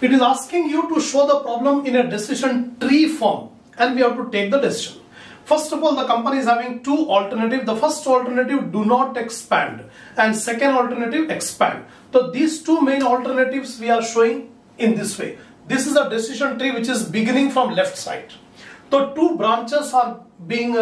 It is asking you to show the problem in a decision tree form, and we have to take the decision. First of all, the company is having two alternatives. The first alternative, do not expand, and second alternative, expand. So these two main alternatives we are showing in this way. This is a decision tree which is beginning from left side. So two branches are being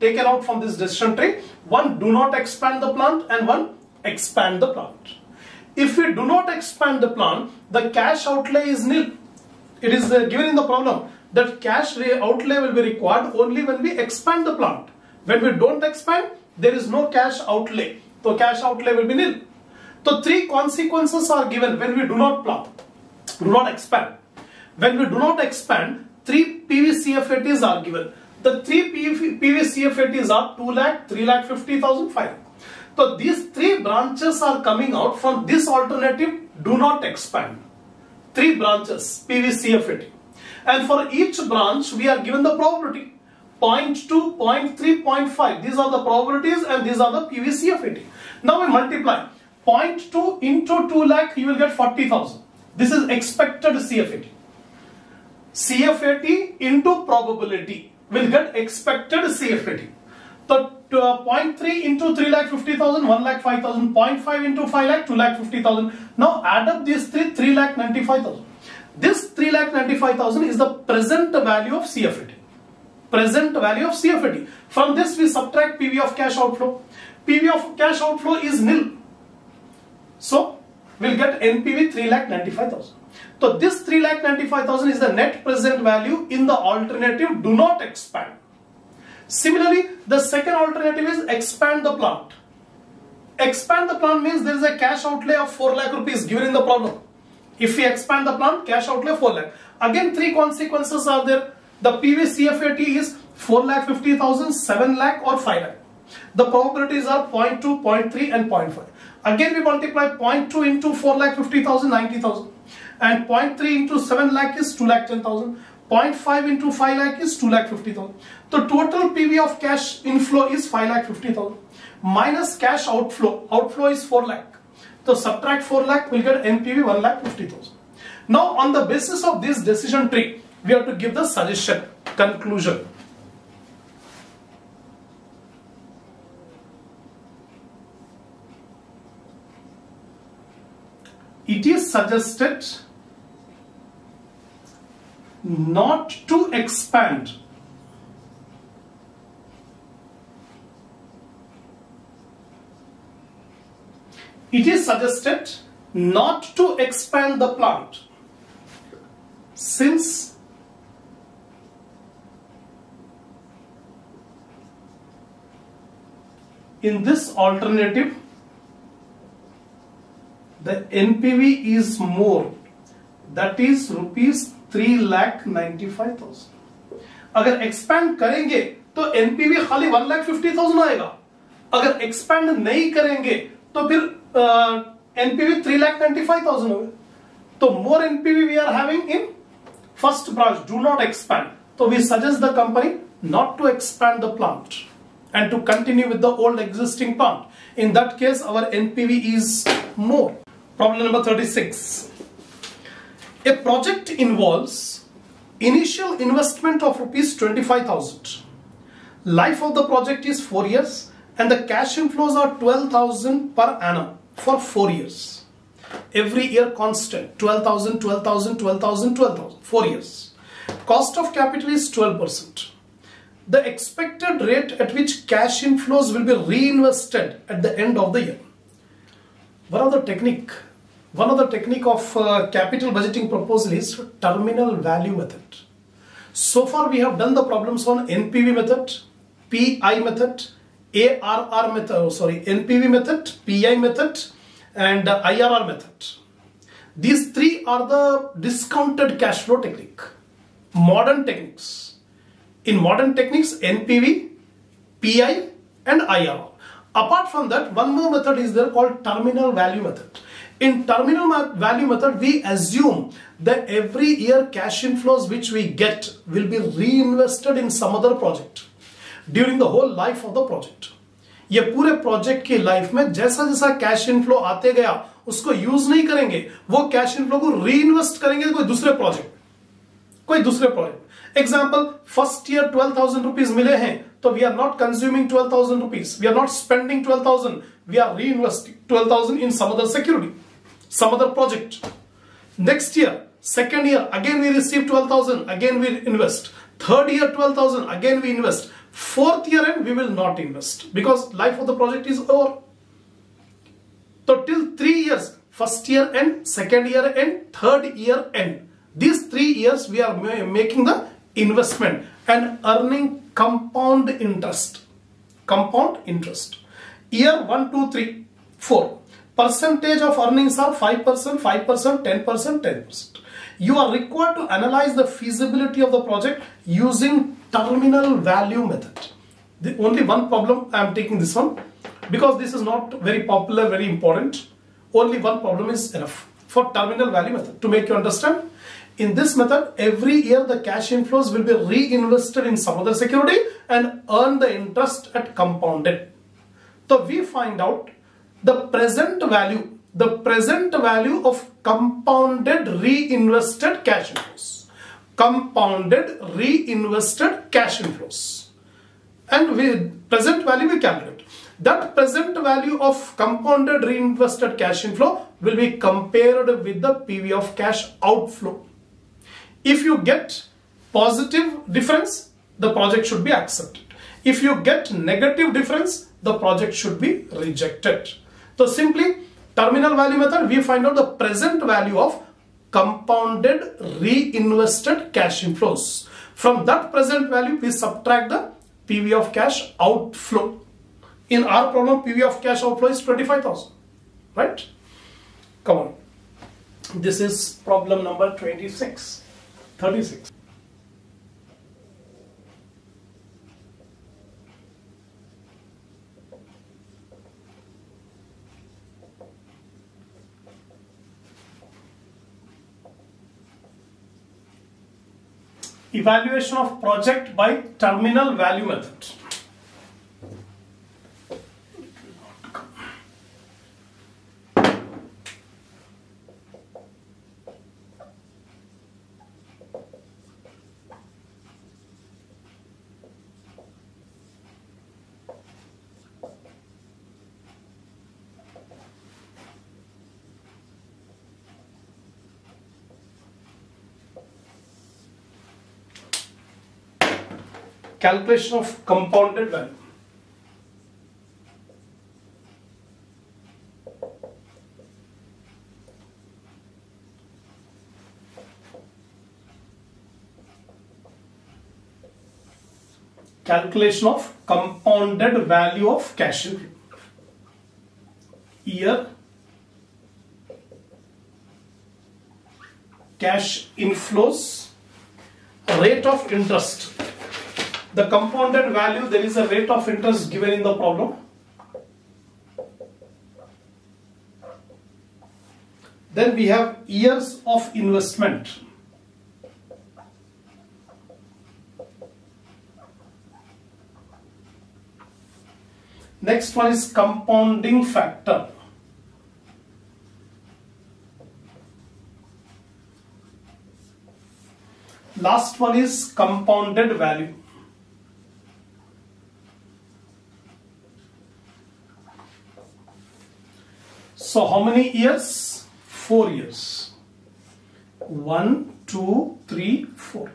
taken out from this decision tree. One, do not expand the plant, and one, expand the plant. If we do not expand the plant, the cash outlay is nil. It is given in the problem that cash outlay will be required only when we expand the plant. When we don't expand, there is no cash outlay. So cash outlay will be nil. So three consequences are given when we do not plant, do not expand. When we do not expand, three PVCFATs are given. The three PVCFATs are 2 lakh, 3 lakh 50,000, 5 lakh. So these three branches are coming out from this alternative, do not expand. Three branches, PVCFAT. And for each branch, we are given the probability. 0.2, 0.3, 0.5. These are the probabilities and these are the PVCFAT. Now we multiply. 0.2 into 2 lakh, you will get 40,000. This is expected CFAT. CFAT into probability will get expected CFAT. So 0.3 into 3 lakh 50,000, 1 lakh 5,000, 0.5 into 5 lakh, 2 lakh 50,000. Now add up these three, 3 lakh 95,000. This 3 lakh 95,000 is the present value of CFAT. Present value of CFAT. From this we subtract PV of cash outflow. PV of cash outflow is nil. So we'll get NPV 3 lakh 95,000. So this 3 lakh 95,000 is the net present value in the alternative do not expand. Similarly, the second alternative is expand the plant. Expand the plant means there is a cash outlay of 4 lakh rupees given in the problem. If we expand the plant, cash outlay 4 lakh. Again, three consequences are there. The PVCFAT is 4 lakh 50,000, 7 lakh or 5 lakh. The probabilities are 0.2, 0.3 and 0.5. Again, we multiply 0.2 into 4 lakh 50,000, 90,000. And 0.3 into 7 lakh is 2 lakh 10,000. 0.5 into 5 lakh is 2 lakh 50,000. The total PV of cash inflow is 5 lakh 50,000. Minus cash outflow. Outflow is 4 lakh. So subtract 4 lakh, we'll get NPV 1 lakh 50,000. Now on the basis of this decision tree, we have to give the suggestion, conclusion. It is suggested not to expand the plant since in this alternative the NPV is more, that is rupees 3 lakh 95,000. अगर expand करेंगे तो NPV खाली 1 lakh 50,000 आएगा. अगर expand नहीं करेंगे तो फिर NPV 3 lakh 95,000 होगा. तो more NPV we are having in first branch. Do not expand. So we suggest the company not to expand the plant and to continue with the old existing plant. In that case, our NPV is more. Problem number 36. A project involves initial investment of rupees 25,000. Life of the project is 4 years and the cash inflows are 12,000 per annum for 4 years. Every year constant, 12,000, 12,000, 12,000, 12,000, 4 years. Cost of capital is 12%. The expected rate at which cash inflows will be reinvested at the end of the year. One of the technique of capital budgeting proposal is terminal value method. So far we have done the problems on NPV method, PI method, ARR method, NPV method, PI method and IRR method. These three are the discounted cash flow technique, modern techniques. In modern techniques, NPV, PI and IRR. Apart from that, one more method is there called terminal value method. In terminal value method, we assume that every year cash inflows which we get will be reinvested in some other project during the whole life of the project. ये पूरे project की life में जैसा जैसा cash inflow आते गया, उसको use नहीं करेंगे, वो कैश इनफ्लो को रीइन्वेस्ट करेंगे कोई दूसरे project. Example, first year 12,000 rupees मिले हैं तो we are not consuming 12,000 rupees, we are not spending 12,000, we are reinvesting 12,000 in some other security, some other project. Next year, second year, again we receive 12,000, again we invest. Third year 12,000, again we invest. Fourth year end we will not invest because life of the project is over. So till 3 years, first year end, second year end, third year end. These 3 years we are making the investment and earning compound interest. Compound interest. Year 1, 2, 3, 4. Percentage of earnings are 5%, 5%, 10%, 10%. You are required to analyze the feasibility of the project using terminal value method. The only one problem, I am taking this one because this is not very popular, very important. Only one problem is enough for terminal value method to make you understand. In this method, every year the cash inflows will be reinvested in some other security and earn the interest at compounded. So we find out the present value of compounded reinvested cash inflows, and with present value we calculate. That present value of compounded reinvested cash inflow will be compared with the PV of cash outflow. If you get positive difference, the project should be accepted. If you get negative difference, the project should be rejected. So simply, terminal value method, we find out the present value of compounded reinvested cash inflows. From that present value, we subtract the PV of cash outflow. In our problem, PV of cash outflow is 25,000. Right? Come on. This is problem number 36. Evaluation of project by terminal value method. Calculation of compounded value. Calculation of compounded value of cash inflow. Year cash inflows, rate of interest. The compounded value, there is a rate of interest given in the problem. Then we have years of investment. Next one is compounding factor. Last one is compounded value. So how many years? 4 years. 1, 2, 3, 4.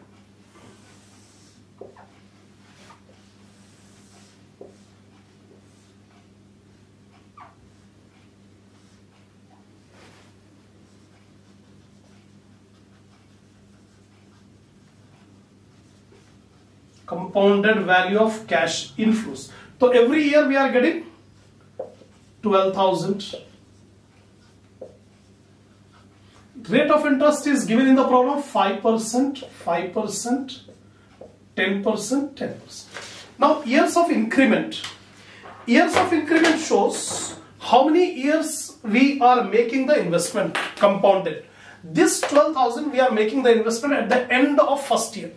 Compounded value of cash inflows. So every year we are getting 12,000. Rate of interest is given in the problem, 5%, 5%, 10%, 10%. Now years of increment. Years of increment shows how many years we are making the investment compounded. This 12,000 we are making the investment at the end of first year.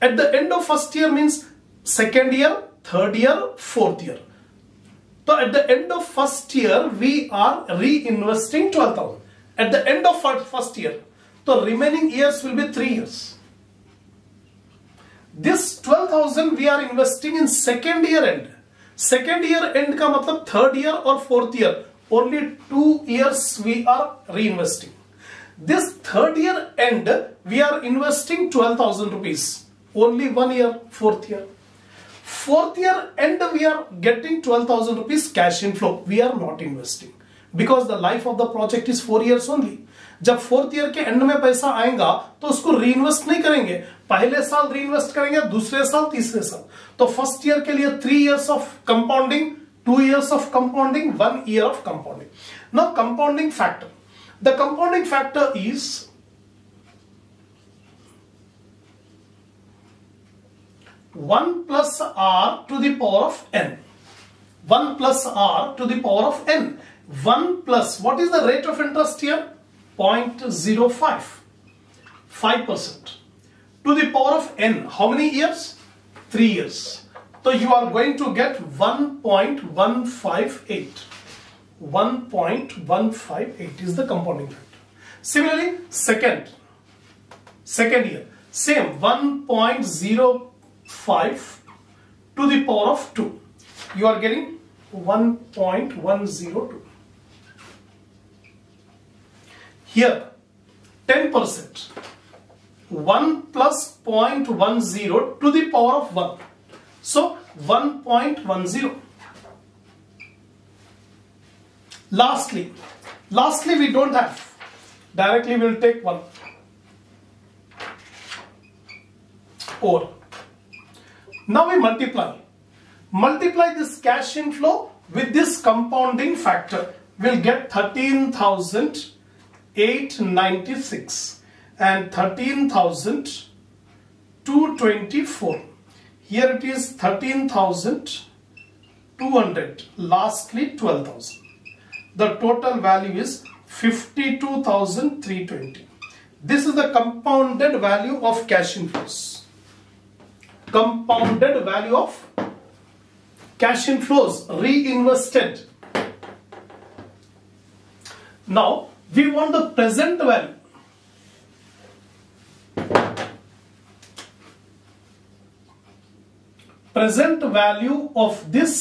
At the end of first year means second year, third year, fourth year. at the end of first year, we are reinvesting 12,000. At the end of first year, the remaining years will be 3 years. This 12,000 we are investing in second year end. Second year end ka matlab third year or fourth year. Only 2 years we are reinvesting. This third year end, we are investing 12,000 rupees. Only 1 year, fourth year. Fourth year end, we are getting 12,000 rupees cash inflow. We are not investing. Because the life of the project is 4 years only. जब fourth year के end में पैसा आएगा, तो उसको reinvest नहीं करेंगे. पहले साल reinvest करेंगे, दूसरे साल, तीसरे साल. तो first year के लिए 3 years of compounding, 2 years of compounding, 1 year of compounding. Now compounding factor. The compounding factor is (1 + r^n). 1 + r^n. 1 plus, what is the rate of interest here? 0.05. 5%. (n). How many years? 3 years. So you are going to get 1.158. 1.158 is the compounding factor. Similarly, second year, same 1.05 (2). You are getting 1.102. Here, 10%. 1 + 0.10 (1). So 1.10. Lastly we don't have. Directly we will take 1. Or now we multiply. Multiply this cash inflow with this compounding factor. We'll get 13,896 and 13,224. Here it is 13,200. Lastly 12,000. The total value is 52,320. This is the compounded value of cash inflows. Compounded value of cash inflows reinvested. Now we want the present value. Present value of this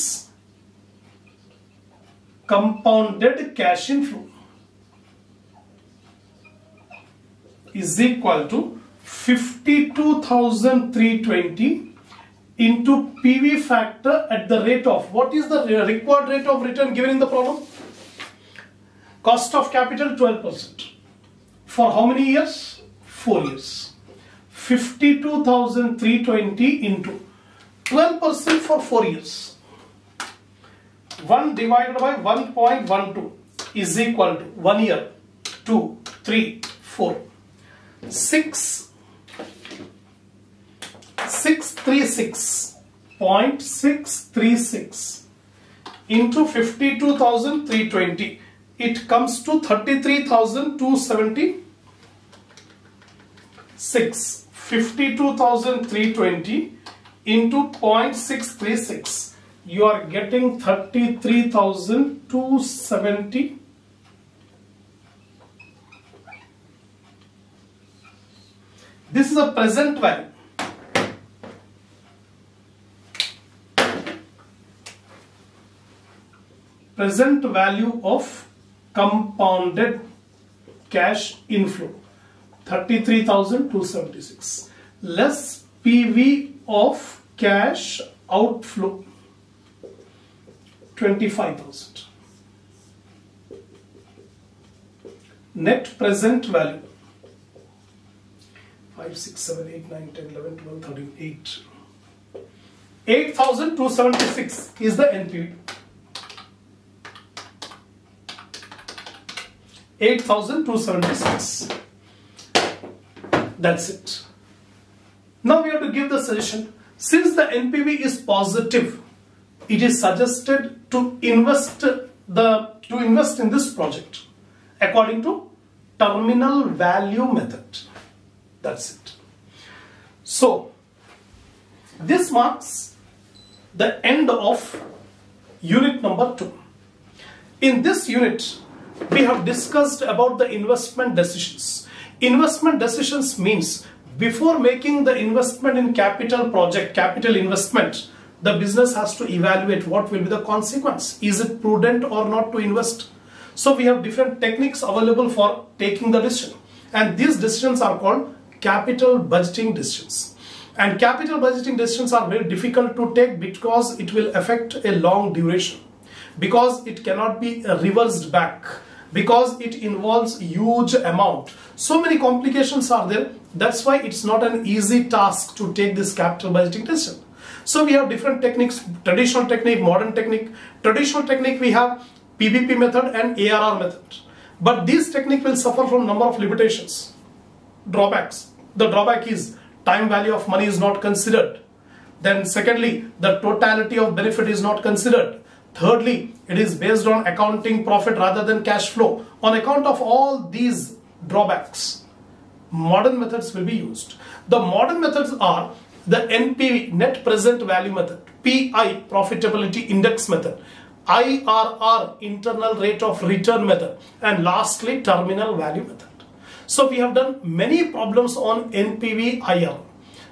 compounded cash inflow is equal to 52,320 into PV factor at the rate of, what is the required rate of return given in the problem? Cost of capital 12%. For how many years? 4 years. 52,320 into 12% for 4 years. 1 divided by 1.12 is equal to 1 year, 2, 3, 4, 6, 636.636 into 52,320. It comes to 33,276. 52,320 into 0.636. You are getting 33,270 . This is a present value. Present value of compounded cash inflow 33,276 less PV of cash outflow 25,000. Net present value 5, 6, 7, 8, 9, 10, 11, 12, 13, 8. 8,276 is the NPV. 8,276. That's it. Now we have to give the suggestion. Since the NPV is positive, it is suggested to invest in this project according to terminal value method. That's it. So this marks the end of unit number 2. In this unit, we have discussed about the investment decisions. Investment decisions means before making the investment in capital project, capital investment, the business has to evaluate what will be the consequence. Is it prudent or not to invest? So we have different techniques available for taking the decision. And these decisions are called capital budgeting decisions. And capital budgeting decisions are very difficult to take because it will affect a long duration, because it cannot be reversed back, because it involves huge amount. So many complications are there. That's why it's not an easy task to take this capital budgeting decision. So we have different techniques, traditional technique, modern technique. Traditional technique, we have PBP method and ARR method. But this technique will suffer from number of limitations, drawbacks. The drawback is time value of money is not considered. Then secondly, the totality of benefit is not considered. Thirdly, it is based on accounting profit rather than cash flow. On account of all these drawbacks, modern methods will be used. The modern methods are the NPV, net present value method, PI, profitability index method, IRR, internal rate of return method, and lastly, terminal value method. So we have done many problems on NPV IRR.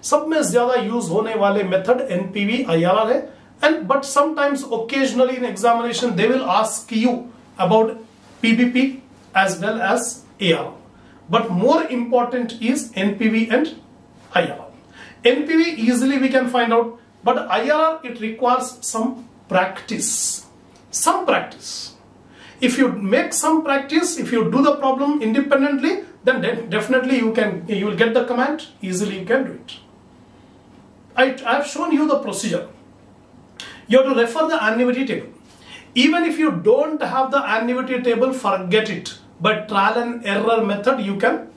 Sab mein zyada use hone wale method NPV IRR hai. But sometimes occasionally in examination they will ask you about PBP as well as ARR. But more important is NPV and IRR. NPV easily we can find out, but IRR it requires some practice. Some practice. If you make some practice, if you do the problem independently, then definitely you will get the command, easily you can do it. I have shown you the procedure. You have to refer the annuity table. Even if you don't have the annuity table, forget it. But trial and error method you can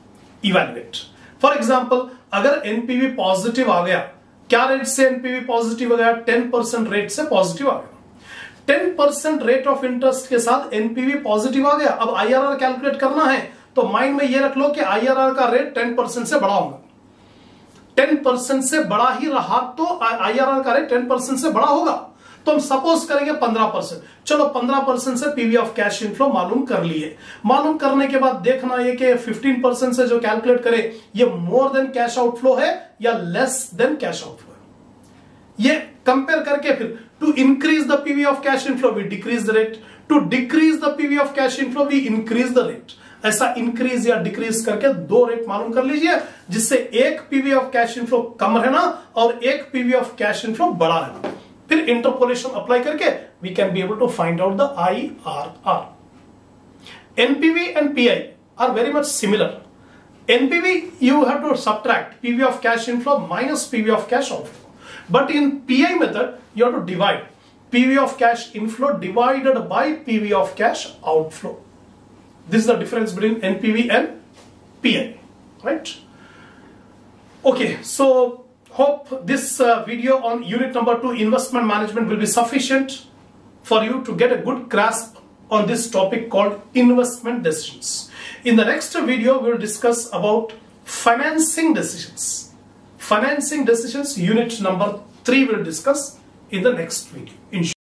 evaluate. For example, agar NPV positive aa gaya, kya rate se NPV positive aa gaya? 10% rate se positive aa gaya. 10% rate of interest के साथ NPV positive आ गया. अब IRR calculate करना है तो mind में ये रख लो कि IRR का rate 10% से बड़ा होगा. 10% से बड़ा ही रहा तो IRR का rate 10% से बड़ा होगा. तो हम suppose करेंगे 15%. चलो 15% से PV of cash inflow मालूम कर लिए. मालूम करने के बाद देखना ये कि 15% से जो calculate करे ये more than cash outflow है या less than cash outflow है. ये compare करके फिर to increase the PV of cash inflow we decrease the rate, to decrease the PV of cash inflow we increase the rate. ऐसा increase या decrease करके दो rate मालूम कर लीजिए जिससे एक PV of cash inflow कम रहना और एक PV of cash inflow बड़ा रहना. फिर interpolation apply करके we can be able to find out the IRR. NPV and PI are very much similar. NPV you have to subtract PV of cash inflow minus PV of cash outflow. But in PI method, you have to divide PV of cash inflow divided by PV of cash outflow. This is the difference between NPV and PI, right? Okay, so hope this video on unit number 2 investment management will be sufficient for you to get a good grasp on this topic called investment decisions. In the next video, we will discuss about financing decisions. Financing decisions, unit number 3 will discuss in the next video.